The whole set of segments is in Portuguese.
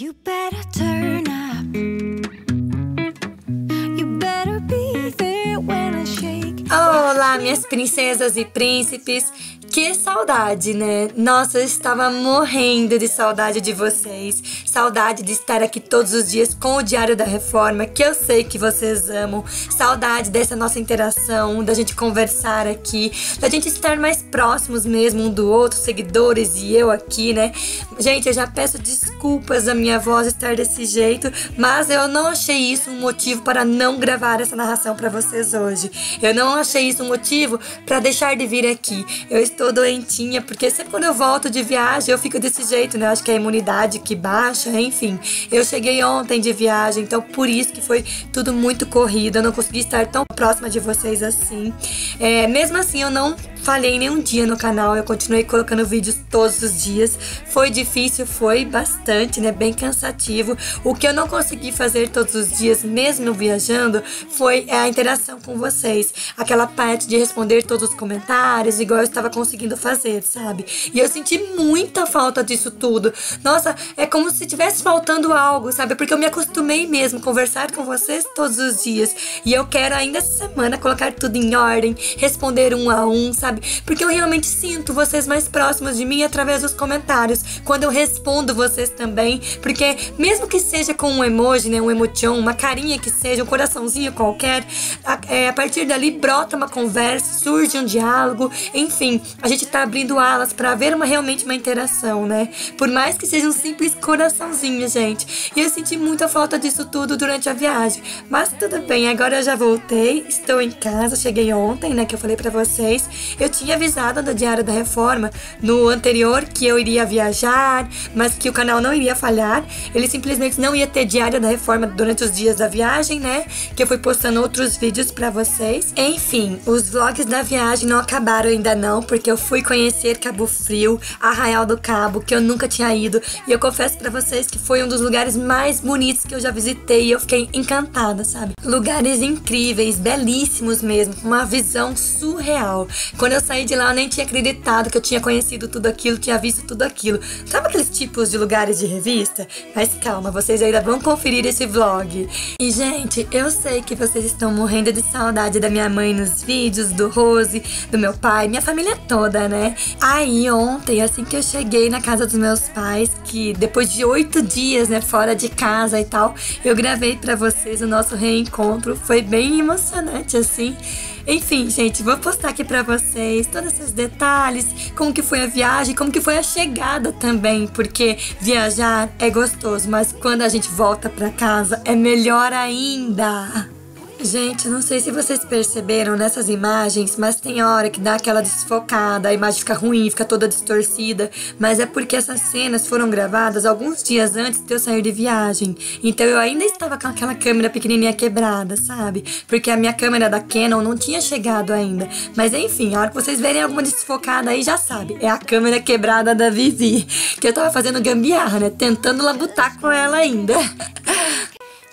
You better turn up. You better be there when I shake. Olá, minhas princesas e príncipes. Que saudade, né? Nossa, eu estava morrendo de saudade de vocês. Saudade de estar aqui todos os dias com o Diário da Reforma, que eu sei que vocês amam. Saudade dessa nossa interação, da gente conversar aqui, da gente estar mais próximos mesmo um do outro, seguidores e eu aqui, né? Gente, eu já peço desculpas a minha voz estar desse jeito, mas eu não achei isso um motivo para não gravar essa narração para vocês hoje. Eu não achei isso um motivo para deixar de vir aqui. Eu estou doentinha, porque sempre quando eu volto de viagem eu fico desse jeito, né? Acho que é a imunidade que baixa. Enfim, eu cheguei ontem de viagem, então por isso que foi tudo muito corrido. Eu não consegui estar tão próxima de vocês assim. Mesmo assim, eu não falhei nenhum dia no canal. Eu continuei colocando vídeos todos os dias. Foi difícil, foi bastante, né? Bem cansativo. O que eu não consegui fazer todos os dias, mesmo viajando, foi a interação com vocês. Aquela parte de responder todos os comentários, igual eu estava conseguindo fazer, sabe? E eu senti muita falta disso tudo. Nossa, é como se estivesse faltando algo, sabe? Porque eu me acostumei mesmo a conversar com vocês todos os dias. E eu quero ainda essa semana colocar tudo em ordem, responder um a um, sabe? Porque eu realmente sinto vocês mais próximos de mim através dos comentários, quando eu respondo vocês também, porque mesmo que seja com um emoji, né, um emoticon, uma carinha que seja, um coraçãozinho qualquer, a partir dali brota uma conversa, surge um diálogo, enfim, a gente tá abrindo alas pra haver realmente uma interação, né, por mais que seja um simples coraçãozinho, gente. E eu senti muita falta disso tudo durante a viagem, mas tudo bem, agora eu já voltei, estou em casa, cheguei ontem, né, que eu falei pra vocês. Eu tinha avisado do Diário da Reforma no anterior que eu iria viajar, mas que o canal não iria falhar. Ele simplesmente não ia ter Diário da Reforma durante os dias da viagem, né? Que eu fui postando outros vídeos pra vocês. Enfim, os vlogs da viagem não acabaram ainda não, porque eu fui conhecer Cabo Frio, Arraial do Cabo, que eu nunca tinha ido. E eu confesso pra vocês que foi um dos lugares mais bonitos que eu já visitei e eu fiquei encantada, sabe? Lugares incríveis, belíssimos mesmo, com uma visão surreal. Quando eu saí de lá, eu nem tinha acreditado que eu tinha conhecido tudo aquilo, tinha visto tudo aquilo. Sabe aqueles tipos de lugares de revista? Mas calma, vocês ainda vão conferir esse vlog. E, gente, eu sei que vocês estão morrendo de saudade da minha mãe nos vídeos, do Rose, do meu pai, minha família toda, né? Aí, ontem, assim que eu cheguei na casa dos meus pais, que depois de 8 dias, né, fora de casa e tal, eu gravei pra vocês o nosso reencontro. Foi bem emocionante, assim. Enfim, gente, vou postar aqui pra vocês todos esses detalhes, como que foi a viagem, como que foi a chegada também, porque viajar é gostoso, mas quando a gente volta pra casa é melhor ainda. Gente, eu não sei se vocês perceberam nessas imagens, mas tem hora que dá aquela desfocada, a imagem fica ruim, fica toda distorcida, mas é porque essas cenas foram gravadas alguns dias antes de eu sair de viagem. Então eu ainda estava com aquela câmera pequenininha quebrada, sabe? Porque a minha câmera da Canon não tinha chegado ainda. Mas enfim, a hora que vocês verem alguma desfocada aí, já sabe, é a câmera quebrada da Vivi, que eu tava fazendo gambiarra, né? Tentando labutar com ela ainda.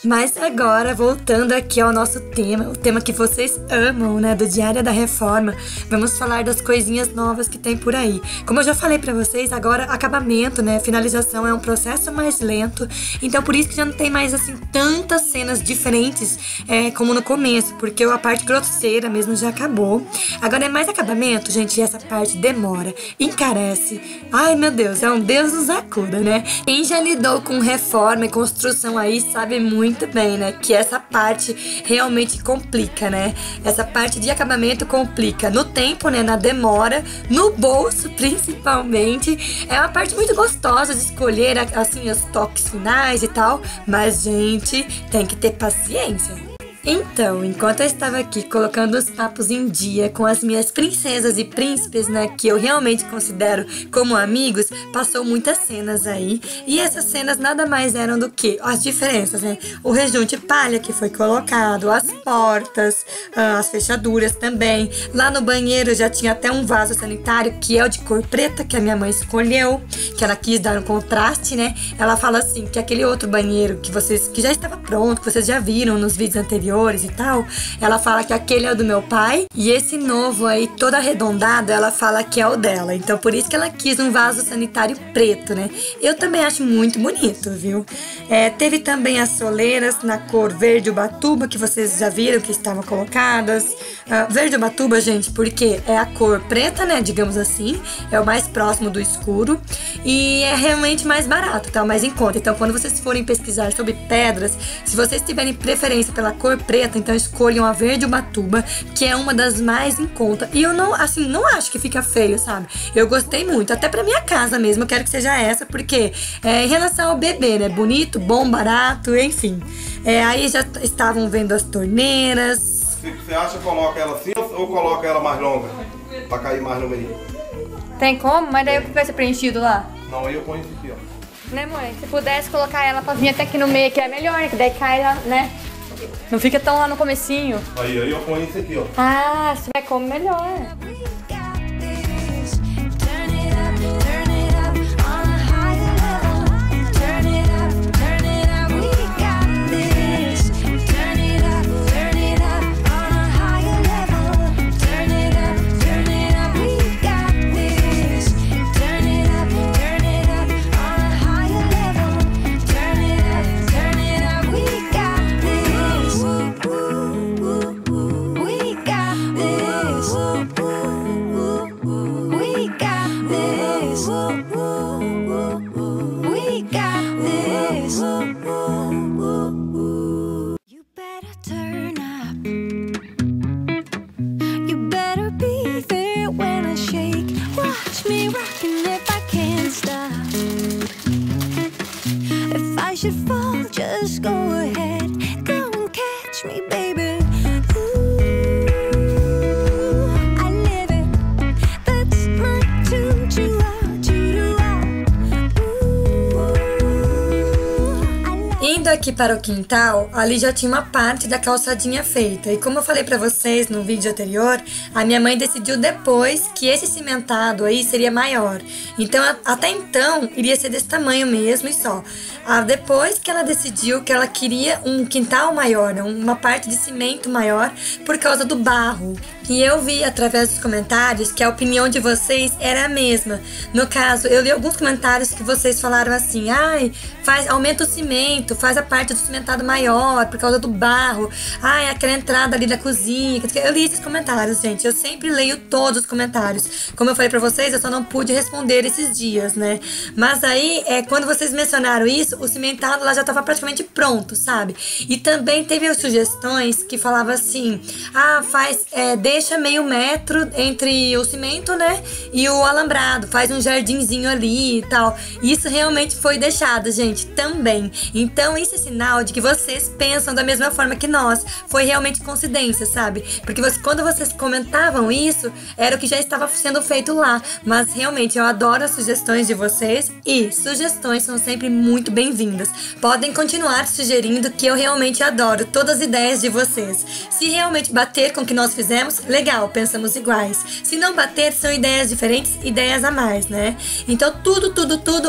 Mas agora, voltando aqui ao nosso tema, o tema que vocês amam, né, do Diário da Reforma, vamos falar das coisinhas novas que tem por aí. Como eu já falei pra vocês, agora acabamento, né, finalização é um processo mais lento, então por isso que já não tem mais, assim, tantas cenas diferentes como no começo, porque a parte grosseira mesmo já acabou. Agora é mais acabamento, gente, e essa parte demora, encarece. Ai, meu Deus, é um Deus nos acuda, né? Quem já lidou com reforma e construção aí sabe muito bem, né? Que essa parte realmente complica, né? Essa parte de acabamento complica no tempo, né? Na demora, no bolso principalmente. É uma parte muito gostosa de escolher, assim, os toques finais e tal, mas, gente, tem que ter paciência. Então, enquanto eu estava aqui colocando os papos em dia com as minhas princesas e príncipes, né, que eu realmente considero como amigos, passou muitas cenas aí. E essas cenas nada mais eram do que as diferenças, né? O rejunte palha que foi colocado, as portas, as fechaduras também. Lá no banheiro já tinha até um vaso sanitário, que é o de cor preta, que a minha mãe escolheu, que ela quis dar um contraste, né? Ela fala assim, que aquele outro banheiro que já estava pronto, que vocês já viram nos vídeos anteriores, anteriores e tal, ela fala que aquele é o do meu pai e esse novo aí, todo arredondado, ela fala que é o dela. Então por isso que ela quis um vaso sanitário preto, né? Eu também acho muito bonito, viu? É, teve também as soleiras na cor verde ubatuba, que vocês já viram que estavam colocadas. Verde ubatuba, gente, porque é a cor preta, né? Digamos assim, é o mais próximo do escuro e é realmente mais barato, tá? Mais em conta. Então quando vocês forem pesquisar sobre pedras, se vocês tiverem preferência pela cor preta, então escolham a verde ubatuba, que é uma das mais em conta. E eu não, assim, não acho que fica feio, sabe? Eu gostei muito, até pra minha casa mesmo, eu quero que seja essa, porque em relação ao bebê, né? Bonito, bom, barato, enfim. Aí já estavam vendo as torneiras. Você acha que coloca ela assim ou coloca ela mais longa? Pra cair mais no meio. Tem como? Mas daí o que vai ser preenchido lá? Não, aí eu ponho isso aqui, ó. Né, mãe? Se pudesse colocar ela pra vir até aqui no meio, que é melhor, que daí cai lá, né? Não fica tão lá no comecinho. Aí eu ponho isso aqui, ó. Ah, se tiver como, melhor. Indo aqui para o quintal, ali já tinha uma parte da calçadinha feita. E como eu falei pra vocês no vídeo anterior, a minha mãe decidiu depois que esse cimentado aí seria maior. Então, até então, iria ser desse tamanho mesmo e só. Depois que ela decidiu que ela queria um quintal maior, uma parte de cimento maior, por causa do barro. E eu vi através dos comentários que a opinião de vocês era a mesma. No caso, eu li alguns comentários que vocês falaram assim, ai, aumenta o cimento, faz a parte do cimentado maior, por causa do barro, ai, aquela entrada ali da cozinha. Eu li esses comentários, gente, eu sempre leio todos os comentários. Como eu falei pra vocês, eu só não pude responder esses dias, né? Mas aí, quando vocês mencionaram isso, o cimentado lá já tava praticamente pronto, sabe? E também teve as sugestões que falavam assim, ah, deixa meio metro entre o cimento, né, e o alambrado, faz um jardinzinho ali e tal. Isso realmente foi deixado, gente, também. Então isso é sinal de que vocês pensam da mesma forma que nós. Foi realmente coincidência, sabe? Porque quando vocês comentavam isso, era o que já estava sendo feito lá. Mas realmente eu adoro as sugestões de vocês e sugestões são sempre muito bem-vindas. Podem continuar sugerindo, que eu realmente adoro todas as ideias de vocês. Se realmente bater com o que nós fizemos, legal, pensamos iguais. Se não bater, são ideias diferentes, ideias a mais, né? Então tudo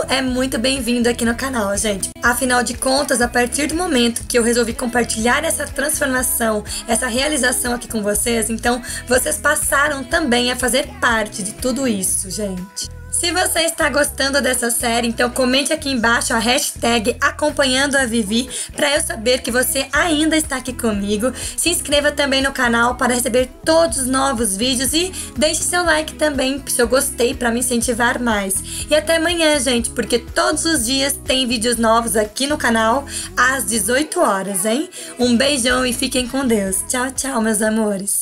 é muito bem-vindo aqui no canal, gente. Afinal de contas, a partir do momento que eu resolvi compartilhar essa transformação, essa realização aqui com vocês, então vocês passaram também a fazer parte de tudo isso, gente. Se você está gostando dessa série, então comente aqui embaixo a hashtag Acompanhando a Vivi, para eu saber que você ainda está aqui comigo. Se inscreva também no canal para receber todos os novos vídeos e deixe seu like também, seu gostei, para me incentivar mais. E até amanhã, gente, porque todos os dias tem vídeos novos aqui no canal às 18 horas, hein? Um beijão e fiquem com Deus. Tchau, tchau, meus amores.